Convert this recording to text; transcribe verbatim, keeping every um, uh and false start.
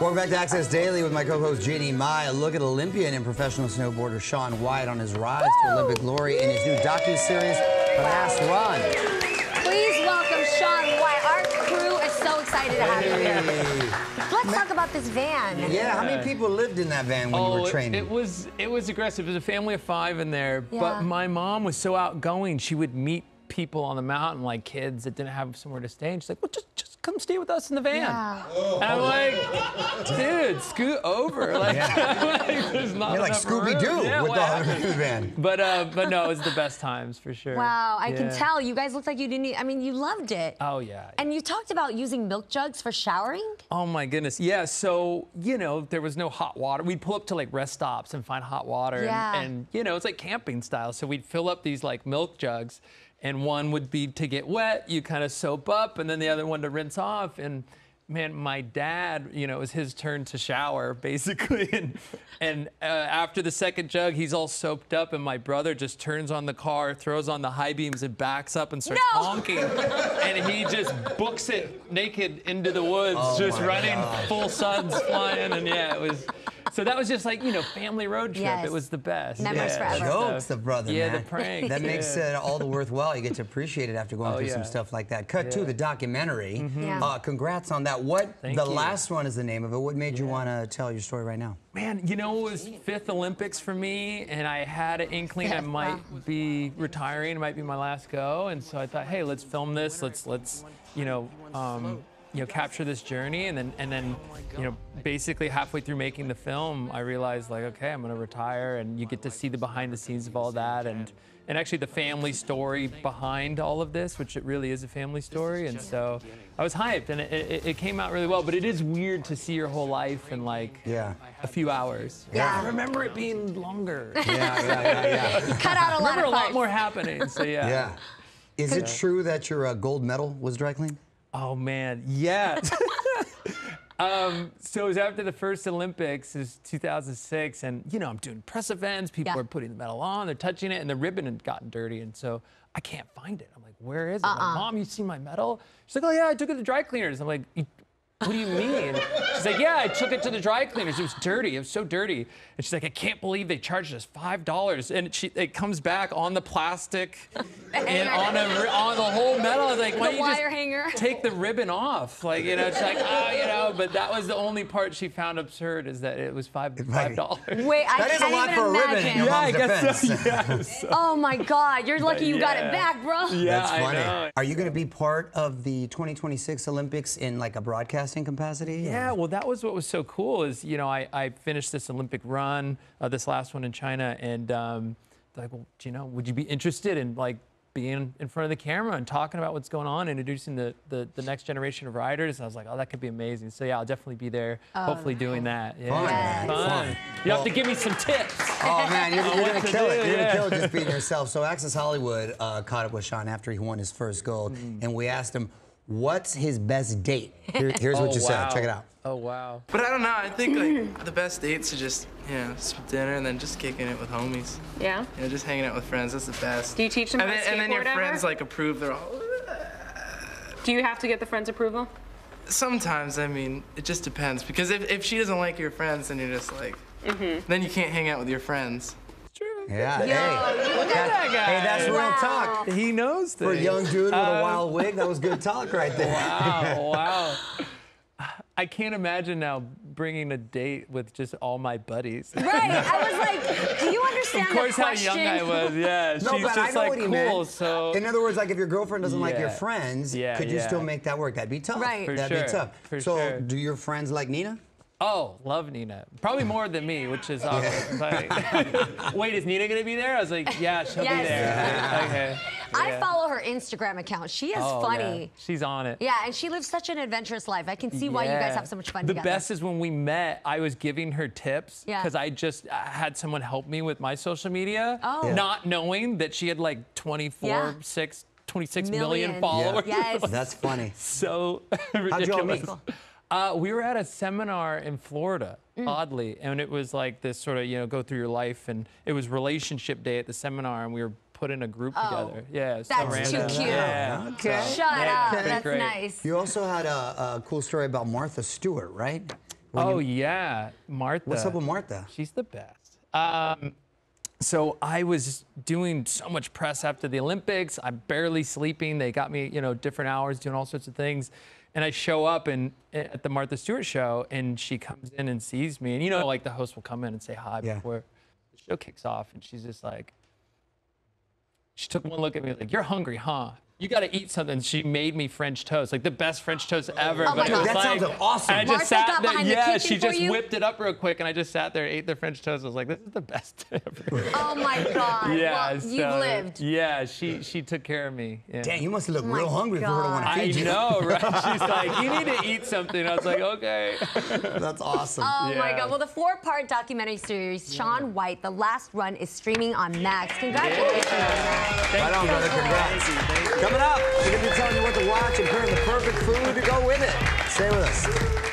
Welcome back to Access Daily with my co-host Jeannie Mai. A look at Olympian and professional snowboarder Shaun White on his rise Woo! to Olympic glory in his new docuseries, The Last Run. Please welcome Shaun White. Our crew is so excited to have you here. Let's talk about this van. Yeah, how many people lived in that van when oh, you were training? It, it was it was aggressive. There was a family of five in there, yeah. but my mom was so outgoing. She would meet people on the mountain, like kids that didn't have somewhere to stay, and she's like, well, just, just come stay with us in the van. Yeah. And I'm like, dude, scoot over. Like, yeah. like there's not You're like Scooby-Doo yeah, with the van. But, uh, but no, it was the best times, for sure. Wow, I yeah. can tell. You guys looked like you didn't eat. I mean, you loved it. Oh, yeah, yeah. And you talked about using milk jugs for showering? Oh, my goodness. Yeah, so, you know, there was no hot water. We'd pull up to, like, rest stops and find hot water. Yeah. And, and, you know, it's like camping style. So we'd fill up these, like, milk jugs. And one would be to get wet, you kind of soap up, and then the other one to rinse off. And man, my dad, you know, it was his turn to shower, basically. And, and uh, after the second jug, he's all soaped up, and my brother just turns on the car, throws on the high beams, and backs up and starts no! honking. And he just books it naked into the woods, oh just running, God. full suns flying, and yeah, it was... So that was just like, you know, family road trip. Yes. It was the best. Memories yeah. forever. Jokes, the brother, Yeah, man. the prank. That yeah. makes it uh, all the worthwhile. You get to appreciate it after going oh, through yeah. some stuff like that. Cut yeah. to the documentary. Mm-hmm. yeah. uh, congrats on that. What, Thank the you. last one is the name of it. What made yeah. you want to tell your story right now? Man, you know, it was fifth Olympics for me, and I had an inkling I might be retiring. It might be my last go. And so I thought, hey, let's film this. Let's, let's you know... Um, you know, capture this journey, and then, and then, you know, basically halfway through making the film, I realized, like, okay, I'm gonna retire, and you get to see the behind the scenes of all that, and, and actually the family story behind all of this, which it really is a family story, and so I was hyped, and it, it, it came out really well, but it is weird to see your whole life in, like, yeah. a few hours. Yeah. I remember it being longer. Yeah, yeah, yeah, yeah. You cut out a lot of I remember a lot more happening, so yeah. yeah. Is it true that your uh, gold medal was dry cleaned? Oh, man, yes. um, so it was after the first Olympics, it was two thousand six, and, you know, I'm doing press events, people yeah. are putting the medal on, they're touching it, and the ribbon had gotten dirty, and so I can't find it. I'm like, where is it? Uh-uh. I'm like, Mom, you see my medal? She's like, oh, yeah, I took it to the dry cleaners. I'm like, what do you mean? She's like, yeah, I took it to the dry cleaners. It was dirty. It was so dirty. And she's like, I can't believe they charged us five dollars. And she, it comes back on the plastic and on, a, on the whole medal. I was like, why don't you just hanger. take the ribbon off? Like, you know, she's like, oh, you know. But that was the only part she found absurd, is that it was five dollars. five dollars. Wait, I that is a lot for a ribbon in your yeah, mom's I guess defense. So, yeah, so. Oh, my God. You're lucky you yeah. got it back, bro. Yeah, that's funny. I know. Are you going to be part of the twenty twenty-six Olympics in, like, a broadcast capacity? Yeah, or? well, that was what was so cool is, you know, I, I finished this Olympic run, uh, this last one in China, and um, like, well, you know, would you be interested in, like, being in front of the camera and talking about what's going on, introducing the, the, the next generation of riders? And I was like, oh, that could be amazing. So, yeah, I'll definitely be there, oh, hopefully no. doing that. Yeah. Fun, yes. Fun. Fun. You well, have to give me some tips. Oh, man, you're, you're going to kill do, it. You're yeah. going to kill it just being yourself. So Access Hollywood uh, caught up with Shaun after he won his first gold, mm. and we asked him, what's his best date? Here, here's oh, what you wow. said. Check it out. Oh, wow. But I don't know. I think, like, the best dates are just, you know, just dinner and then just kicking it with homies. Yeah? You know, just hanging out with friends. That's the best. Do you teach them and how to skateboard And then your ever? friends, like, approve. They're all... Do you have to get the friends' approval? Sometimes. I mean, it just depends. Because if, if she doesn't like your friends, then you're just like... Mm-hmm. Then you can't hang out with your friends. Yeah, Yo, hey, look at that guy. Hey, that's wow. real talk. He knows things. For a young dude with um, a wild wig, that was good talk right there. Wow, wow. I can't imagine now bringing a date with just all my buddies. Right, I was like, do you understand the question? Of course how young I was, yeah. No, she's but just I know like, what he cool, meant. So... In other words, like if your girlfriend doesn't yeah. like your friends, yeah, could you yeah. still make that work? That'd be tough. Right. For That'd sure. be tough. For so sure. do your friends like Nina? Oh, love Nina. Probably more than me, which is awkward. Like, wait, is Nina going to be there? I was like, yeah, she'll yes. be there. Yeah. Okay. I yeah. follow her Instagram account. She is oh, funny. Yeah. She's on it. Yeah, and she lives such an adventurous life. I can see yeah. why you guys have so much fun the together. The best is when we met, I was giving her tips because yeah. I just I had someone help me with my social media, oh. yeah. not knowing that she had like twenty-four, yeah. six, twenty-six million, million followers. Yeah. Yes. That's funny. So ridiculous. How'd you Uh, we were at a seminar in Florida, mm. oddly, and it was like this sort of, you know, go through your life, and it was relationship day at the seminar, and we were put in a group oh, together. Yeah, so that's random. too cute. Yeah. Okay. Shut yeah, up. That's great. nice. You also had a, a cool story about Martha Stewart, right? Oh, you... yeah. Martha. What's up with Martha? She's the best. Um, so I was doing so much press after the Olympics. I'm barely sleeping. They got me, you know, different hours doing all sorts of things. And I show up and at the Martha Stewart show, and she comes in and sees me. And, you know, like the host will come in and say hi yeah. before the show kicks off. And she's just like, she took one look at me like, you're hungry, huh? You got to eat something. She made me French toast, like the best French toast ever. Oh, my God. That sounds awesome. And I just sat there. Yeah, she just whipped it up real quick, and I just sat there and ate the French toast. I was like, this is the best ever. Oh, my God. Yeah, well, so, you've lived. Yeah, she she took care of me. Yeah. Dang, you must have looked oh real hungry God. For her to want to feed you. I know, right? She's like, you need to eat something. I was like, okay. That's awesome. Oh, yeah. my God. Well, the four-part documentary series, Shaun yeah. White, The Last Run, is streaming on Max. Congratulations. Yeah. Thank right on, you. Brother. Congrats. Thank you. Coming up, we're going to be telling you what to watch and pairing the perfect food to go with it. Stay with us.